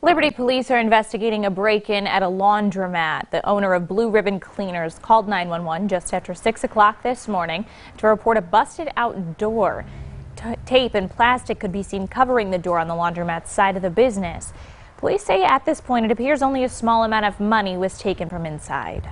Liberty Police are investigating a break-in at a laundromat. The owner of Blue Ribbon Cleaners called 911 just after 6 o'clock this morning to report a busted out door. Tape and plastic could be seen covering the door on the laundromat's side of the business. Police say at this point it appears only a small amount of money was taken from inside.